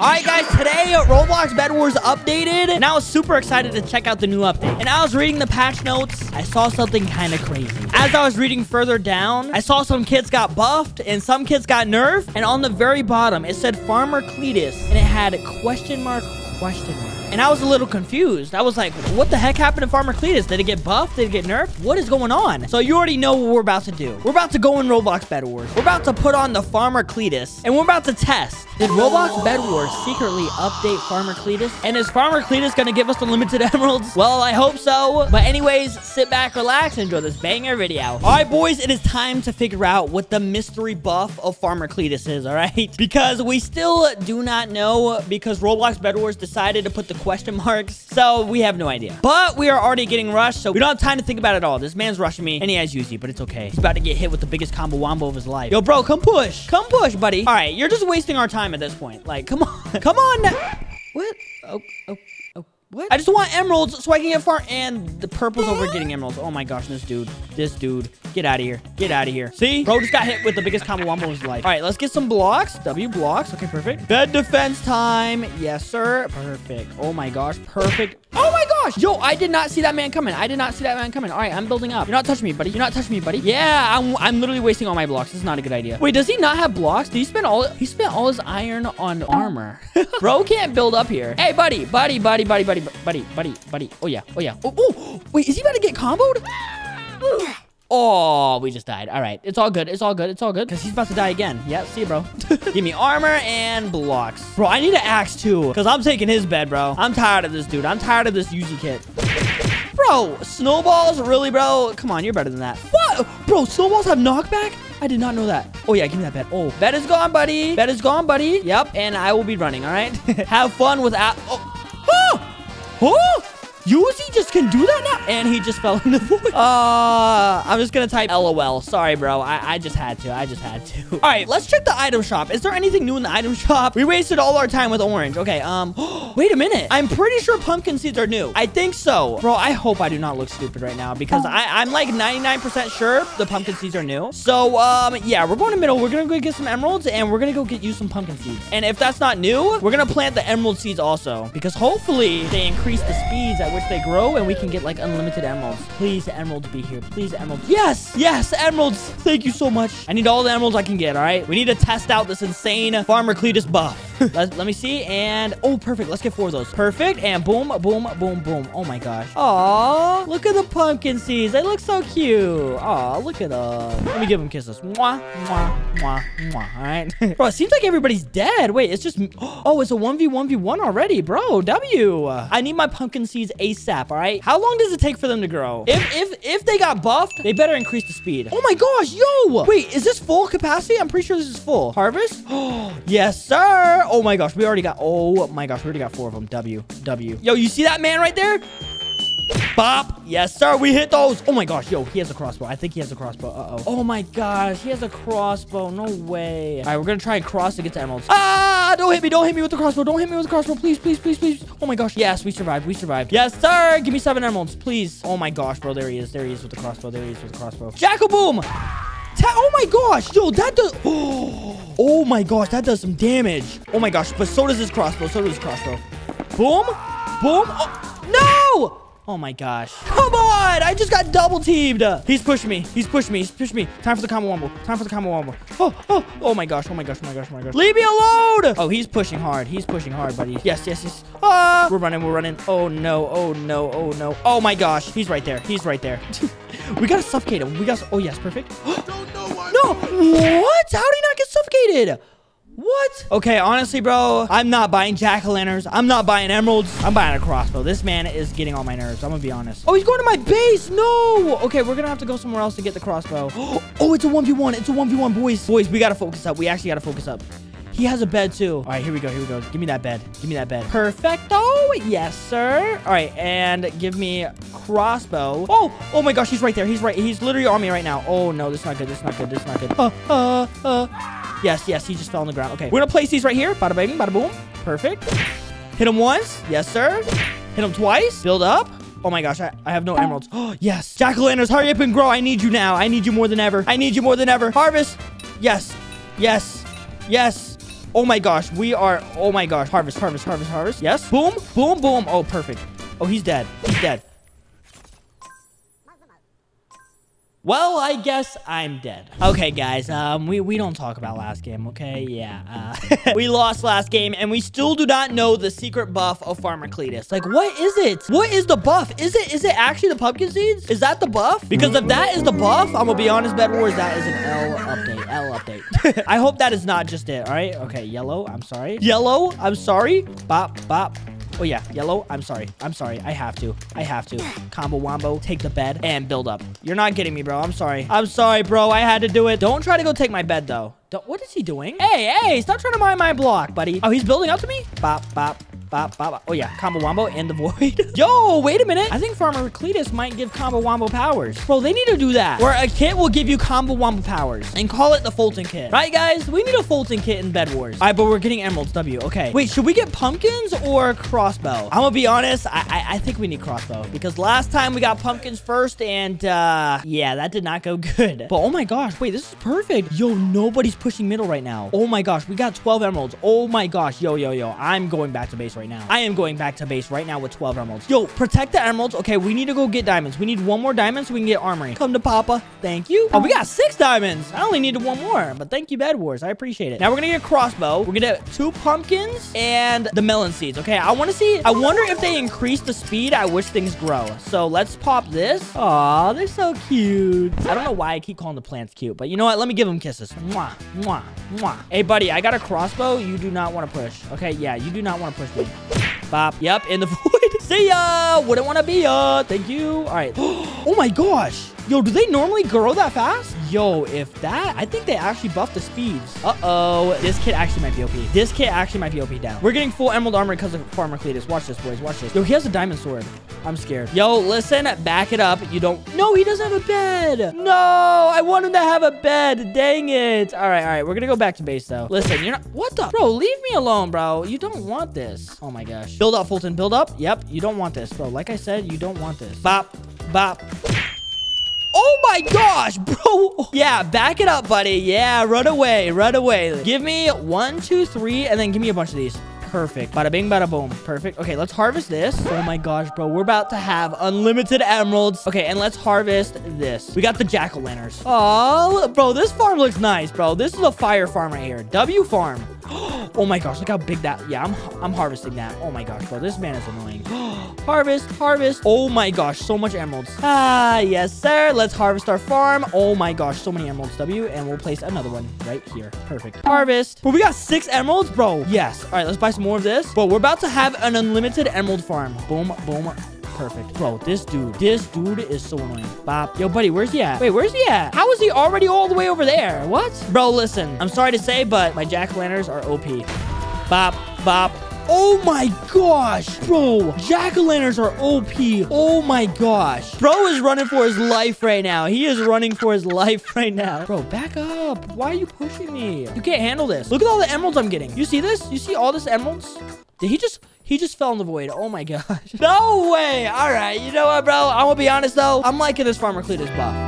All right, guys, today Roblox Bed Wars updated, and I was super excited to check out the new update. And I was reading the patch notes. I saw something kind of crazy. As I was reading further down, I saw some kids got buffed and some kids got nerfed. And on the very bottom, it said Farmer Cleetus, and it had question mark, question mark. And I was a little confused. I was like, what the heck happened to Farmer Cleetus? Did it get buffed? Did it get nerfed? What is going on? So you already know what we're about to do. We're about to go in Roblox Bed Wars. We're about to put on the Farmer Cleetus, and we're about to test. Did Roblox Bed Wars secretly update Farmer Cleetus? And is Farmer Cleetus going to give us unlimited emeralds? Well, I hope so. But anyways, sit back, relax, and enjoy this banger video. All right, boys, it is time to figure out what the mystery buff of Farmer Cleetus is, all right? Because we still do not know, because Roblox Bed Wars decided to put the question marks, so we have no idea. But we are already getting rushed, so we don't have time to think about it all. This man's rushing me, and he has Yuzi, but it's okay. He's about to get hit with the biggest combo wombo of his life. Yo, bro, come push. Come push, buddy. All right, you're just wasting our time at this point. Like, come on. Come on now. What? Oh. What? I just want emeralds so I can get far. And the purple's over getting emeralds. Oh my gosh, this dude. Get out of here. Get out of here. See? Bro just got hit with the biggest combo wombo of his life. All right, let's get some blocks. W blocks. Okay, perfect. Bed defense time. Yes, sir. Perfect. Oh my gosh. Perfect. Oh my gosh. Yo, I did not see that man coming. I did not see that man coming. All right, I'm building up. You're not touching me, buddy. You're not touching me, buddy. Yeah, I'm literally wasting all my blocks. This is not a good idea. Wait, does he not have blocks? Did he spend all? He spent all his iron on armor. Bro can't build up here. Hey, buddy. Oh, yeah. Oh, wait, is he about to get comboed? Oh, we just died. All right. It's all good. Because he's about to die again. Yeah, see you, bro. Give me armor and blocks. Bro, I need an axe, too, because I'm taking his bed, bro. I'm tired of this, dude. I'm tired of this Yuzi kit. Bro, snowballs? Really, bro? Come on, you're better than that. What? Bro, snowballs have knockback? I did not know that. Oh, yeah, give me that bed. Oh, bed is gone, buddy. Bed is gone, buddy. Yep, and I will be running, all right? Have fun with... Oh! Yuzi just can do that now? And he just fell in the void. I'm just going to type LOL. Sorry, bro. I just had to. All right, let's check the item shop. Is there anything new in the item shop? We wasted all our time with orange. Okay, wait a minute. I'm pretty sure pumpkin seeds are new. I think so. Bro, I hope I do not look stupid right now because I'm like 99% sure the pumpkin seeds are new. So, yeah, we're going to middle. We're going to go get some emeralds and we're going to go get you some pumpkin seeds. And if that's not new, we're going to plant the emerald seeds also because hopefully they increase the speeds at which they grow and we can get like unlimited emeralds. Please, emeralds be here. Please, emeralds. Yes, emeralds. Thank you so much. I need all the emeralds I can get, all right? We need to test out this insane Farmer Cleetus buff. Let me see. And, oh, perfect. Let's get 4 of those. Perfect. And boom, boom, boom, boom. Oh, my gosh. Aw, look at the pumpkin seeds. They look so cute. Aw, look at them. Let me give them kisses. Mwah, mwah, mwah, mwah. All right. Bro, it seems like everybody's dead. Wait, it's just... Oh, it's a 1v1 already, bro. W. I need my pumpkin seeds ASAP, all right? How long does it take for them to grow? If they got buffed, they better increase the speed. Oh, my gosh. Yo. Wait, is this full capacity? I'm pretty sure this is full. Harvest? Oh, yes, sir. Oh my gosh, we already got 4 of them. W. Yo, you see that man right there? Bop. Yes, sir. We hit those. Oh my gosh. Yo, he has a crossbow. I think he has a crossbow. Uh-oh. Oh my gosh. He has a crossbow. No way. All right, we're going to try and cross to get the emeralds. Ah, don't hit me. Don't hit me with the crossbow. Don't hit me with the crossbow. Please, please, please, please. Oh my gosh. Yes, we survived. We survived. Yes, sir. Give me 7 emeralds, please. Oh my gosh, bro. There he is. There he is with the crossbow. Jack-a-boom. Oh my gosh. Yo, that does... Oh my gosh, that does some damage. Oh my gosh, but so does his crossbow. Boom. Boom. Oh, no! Oh my gosh. Come on! I just got double teamed. He's pushing me. Time for the combo wombo. Oh my gosh. Leave me alone! Oh, he's pushing hard, buddy. Yes. Ah! We're running. Oh no. Oh my gosh. He's right there. We gotta suffocate him. Oh yes, perfect. No! What? How did he not get suffocated? What? Okay, honestly, bro, I'm not buying jack-o'-lanterns. I'm not buying emeralds. I'm buying a crossbow. This man is getting on my nerves. I'm gonna be honest. Oh, he's going to my base. No. Okay, we're gonna have to go somewhere else to get the crossbow. Oh, it's a 1v1. Boys. We gotta focus up. We actually gotta focus up. He has a bed, too. All right, here we go. Give me that bed. Perfecto. Yes, sir. All right, and give me crossbow. Oh my gosh, he's right there. He's literally on me right now. Oh, no, this is not good. Yes, he just fell on the ground. Okay, we're gonna place these right here. Bada bing, bada boom. Perfect. Hit him once. Yes, sir. Hit him twice. Build up. Oh my gosh, I have no emeralds. Oh, yes. Jack-o'-lanterns, hurry up and grow. I need you now. I need you more than ever. Harvest. Yes. Oh my gosh, we are, oh my gosh. Harvest, harvest, harvest, harvest. Yes. Boom, boom, boom. Oh, perfect. Oh, he's dead. He's dead. Well, I guess I'm dead. Okay, guys, we don't talk about last game, okay? Yeah, we lost last game, and we still do not know the secret buff of Farmer Cleetus. Like, what is it? What is the buff? Is it actually the pumpkin seeds? Is that the buff? Because if that is the buff, I'm gonna be honest, Bed Wars, that is an L update, L update. I hope that is not just it, all right? Okay, yellow, I'm sorry. Yellow, I'm sorry. Bop, bop. Oh, yeah. Yellow. I'm sorry. I'm sorry. I have to. I have to. Combo wombo. Take the bed and build up. You're not getting me, bro. I'm sorry. I'm sorry, bro. I had to do it. Don't try to go take my bed, though. Don't, what is he doing? Hey, hey. Stop trying to mine my block, buddy. Oh, he's building up to me? Bop, bop, bop, bop. Oh, yeah. Combo wombo and the void. Yo, wait a minute. I think Farmer Cleetus might give combo wombo powers. Bro, they need to do that. Where a kit will give you combo wombo powers and call it the Foltyn kit. Right, guys? We need a Foltyn kit in Bed Wars. All right, but we're getting emeralds. W. Okay. Wait, should we get pumpkins or crossbow? I'm gonna be honest. I think we need crossbow because last time we got pumpkins first and, yeah, that did not go good. But, oh my gosh. Wait, this is perfect. Yo, nobody's pushing middle right now. Oh my gosh, we got 12 emeralds. Oh my gosh. Yo, yo, yo. I'm going back to base right now. I am going back to base right now with 12 emeralds. Yo, protect the emeralds. Okay, we need to go get diamonds. We need one more diamond so we can get armory. Come to Papa. Thank you. Oh, we got 6 diamonds. I only needed one more, but thank you, Bed Wars. I appreciate it. Now we're gonna get a crossbow. We're gonna get 2 pumpkins and the melon seeds. Okay, I wanna see. I wonder if they increase the speed at which things grow. So let's pop this. Aw, they're so cute. I don't know why I keep calling the plants cute, but you know what? Let me give them kisses. Mwah. Mwah, mwah. Hey, buddy, I got a crossbow. You do not want to push. Okay, yeah, you do not want to push me. Bop. Yep, in the void. See ya. Wouldn't want to be ya. Thank you. All right. Oh, my gosh. Yo, do they normally grow that fast? Yo, if that... I think they actually buffed the speeds. Uh-oh. This kid actually might be OP. This kid actually might be OP down. We're getting full emerald armor because of Farmer Cleetus. Watch this, boys. Watch this. Yo, he has a diamond sword. I'm scared. Yo, listen. Back it up. You don't... No, he doesn't have a bed. No, I want him to have a bed. Dang it. All right, all right. We're going to go back to base, though. Listen, you're not... What the... Bro, leave me alone, bro. You don't want this. Oh, my gosh. Build up, Foltyn. Build up. Yep, you don't want this, bro. Like I said, you don't want this. Bop. Bop. Oh my gosh, bro. Yeah, back it up, buddy. Yeah, run away, run away. Give me 1, 2, 3, and then give me a bunch of these. Perfect. Bada bing, bada boom. Perfect. Okay, let's harvest this. Oh my gosh, bro. We're about to have unlimited emeralds. Okay, and let's harvest this. We got the jack-o'-lanterns. Oh, bro, this farm looks nice, bro. This is a fire farm right here. W farm. Oh my gosh, look how big that... Yeah, I'm harvesting that. Oh my gosh, bro. This man is annoying. Harvest, harvest. Oh my gosh, so much emeralds. Ah, yes, sir. Let's harvest our farm. Oh my gosh, so many emeralds, W. And we'll place another one right here. Perfect. Harvest. But we got 6 emeralds, bro. Yes. All right, let's buy some more of this. Bro, we're about to have an unlimited emerald farm. Boom, boom. Perfect. Bro, this dude is so annoying. Bop. Yo, buddy, where's he at? Wait, where's he at? How is he already all the way over there? What? Bro, listen. I'm sorry to say, but my jack-o'-lanterns are OP. Bop, bop. Oh my gosh, bro. Jack-o'-lanterns are OP. Oh my gosh. Bro is running for his life right now. He is running for his life right now. Bro, back up. Why are you pushing me? You can't handle this. Look at all the emeralds I'm getting. You see this? You see all this emeralds? Did he just... He just fell in the void. Oh, my gosh. No way. All right. You know what, bro? I'm going to be honest, though. I'm liking this Farmer Cleetus buff.